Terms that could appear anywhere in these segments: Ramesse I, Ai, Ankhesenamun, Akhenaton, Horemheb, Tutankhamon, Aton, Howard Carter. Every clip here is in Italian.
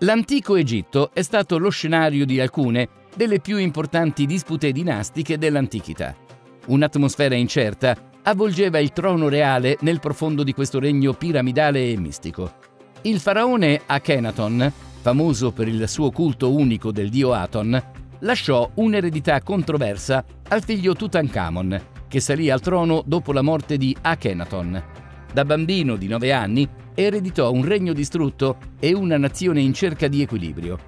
L'antico Egitto è stato lo scenario di alcune delle più importanti dispute dinastiche dell'antichità. Un'atmosfera incerta avvolgeva il trono reale nel profondo di questo regno piramidale e mistico. Il faraone Akhenaton, famoso per il suo culto unico del dio Aton, lasciò un'eredità controversa al figlio Tutankhamon, che salì al trono dopo la morte di Akhenaton. Da bambino di 9 anni ereditò un regno distrutto e una nazione in cerca di equilibrio.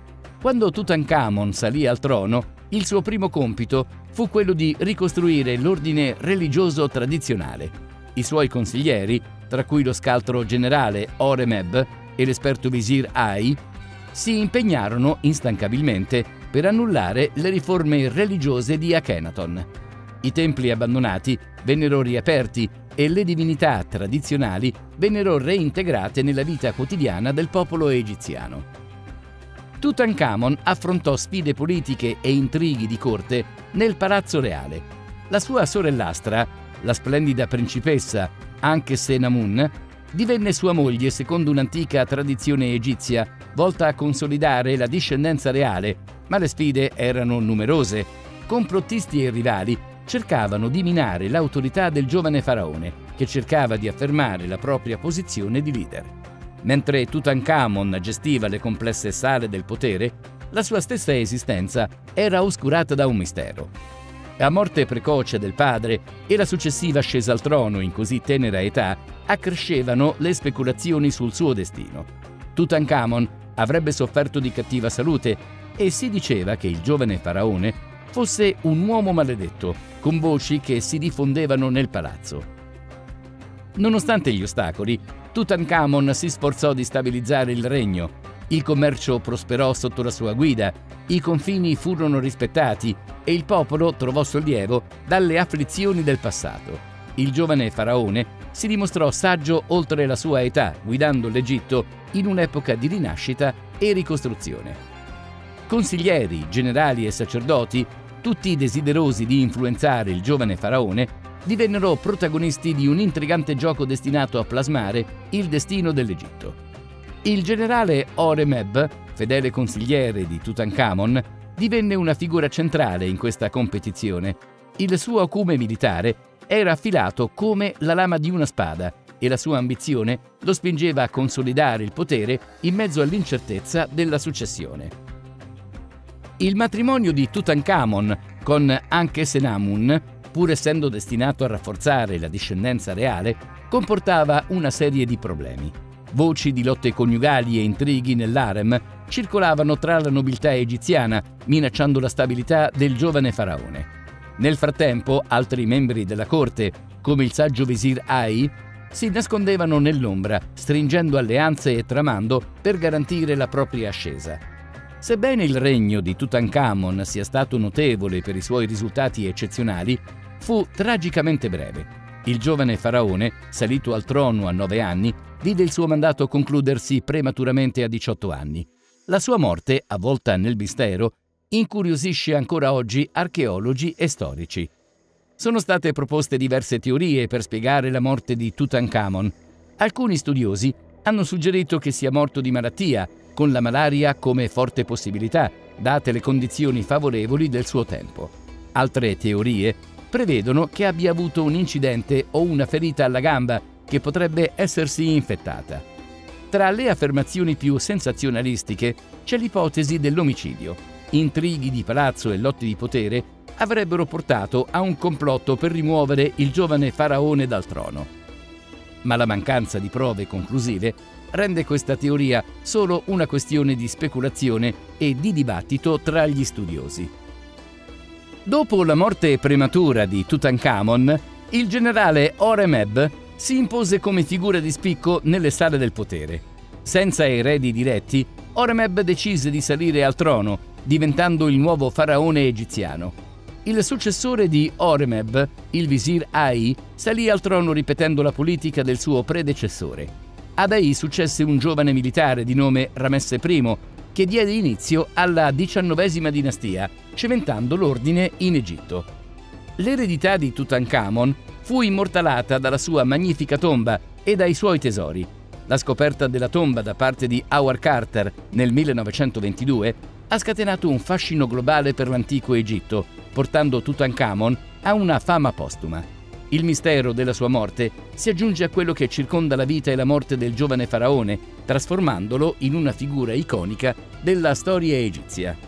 Quando Tutankhamon salì al trono, il suo primo compito fu quello di ricostruire l'ordine religioso tradizionale. I suoi consiglieri, tra cui lo scaltro generale Horemheb e l'esperto visir Ai, si impegnarono instancabilmente per annullare le riforme religiose di Akhenaton. I templi abbandonati vennero riaperti e le divinità tradizionali vennero reintegrate nella vita quotidiana del popolo egiziano. Tutankhamon affrontò sfide politiche e intrighi di corte nel palazzo reale. La sua sorellastra, la splendida principessa Ankhesenamun, divenne sua moglie secondo un'antica tradizione egizia volta a consolidare la discendenza reale, ma le sfide erano numerose. Complottisti e rivali cercavano di minare l'autorità del giovane faraone, che cercava di affermare la propria posizione di leader. Mentre Tutankhamon gestiva le complesse sale del potere, la sua stessa esistenza era oscurata da un mistero. La morte precoce del padre e la successiva ascesa al trono in così tenera età accrescevano le speculazioni sul suo destino. Tutankhamon avrebbe sofferto di cattiva salute e si diceva che il giovane faraone fosse un uomo maledetto, con voci che si diffondevano nel palazzo. Nonostante gli ostacoli, Tutankhamon si sforzò di stabilizzare il regno. Il commercio prosperò sotto la sua guida, i confini furono rispettati e il popolo trovò sollievo dalle afflizioni del passato. Il giovane faraone si dimostrò saggio oltre la sua età, guidando l'Egitto in un'epoca di rinascita e ricostruzione. Consiglieri, generali e sacerdoti, tutti desiderosi di influenzare il giovane faraone, divennero protagonisti di un intrigante gioco destinato a plasmare il destino dell'Egitto. Il generale Horemheb, fedele consigliere di Tutankhamon, divenne una figura centrale in questa competizione. Il suo acume militare era affilato come la lama di una spada e la sua ambizione lo spingeva a consolidare il potere in mezzo all'incertezza della successione. Il matrimonio di Tutankhamon con Ankhesenamun, pur essendo destinato a rafforzare la discendenza reale, comportava una serie di problemi. Voci di lotte coniugali e intrighi nell'harem circolavano tra la nobiltà egiziana, minacciando la stabilità del giovane faraone. Nel frattempo, altri membri della corte, come il saggio visir Ai, si nascondevano nell'ombra, stringendo alleanze e tramando per garantire la propria ascesa. Sebbene il regno di Tutankhamon sia stato notevole per i suoi risultati eccezionali, fu tragicamente breve. Il giovane faraone, salito al trono a 9 anni, vide il suo mandato concludersi prematuramente a 18 anni. La sua morte, avvolta nel mistero, incuriosisce ancora oggi archeologi e storici. Sono state proposte diverse teorie per spiegare la morte di Tutankhamon. Alcuni studiosi hanno suggerito che sia morto di malattia, con la malaria come forte possibilità, date le condizioni favorevoli del suo tempo. Altre teorie prevedono che abbia avuto un incidente o una ferita alla gamba che potrebbe essersi infettata. Tra le affermazioni più sensazionalistiche c'è l'ipotesi dell'omicidio. Intrighi di palazzo e lotti di potere avrebbero portato a un complotto per rimuovere il giovane faraone dal trono. Ma la mancanza di prove conclusive rende questa teoria solo una questione di speculazione e di dibattito tra gli studiosi. Dopo la morte prematura di Tutankhamon, il generale Horemheb si impose come figura di spicco nelle sale del potere. Senza eredi diretti, Horemheb decise di salire al trono, diventando il nuovo faraone egiziano. Il successore di Horemheb, il visir Ai, salì al trono ripetendo la politica del suo predecessore. Ad Ai successe un giovane militare di nome Ramesse I, che diede inizio alla XIX dinastia, cementando l'ordine in Egitto. L'eredità di Tutankhamon fu immortalata dalla sua magnifica tomba e dai suoi tesori. La scoperta della tomba da parte di Howard Carter nel 1922 ha scatenato un fascino globale per l'antico Egitto, portando Tutankhamon a una fama postuma. Il mistero della sua morte si aggiunge a quello che circonda la vita e la morte del giovane faraone, trasformandolo in una figura iconica della storia egizia.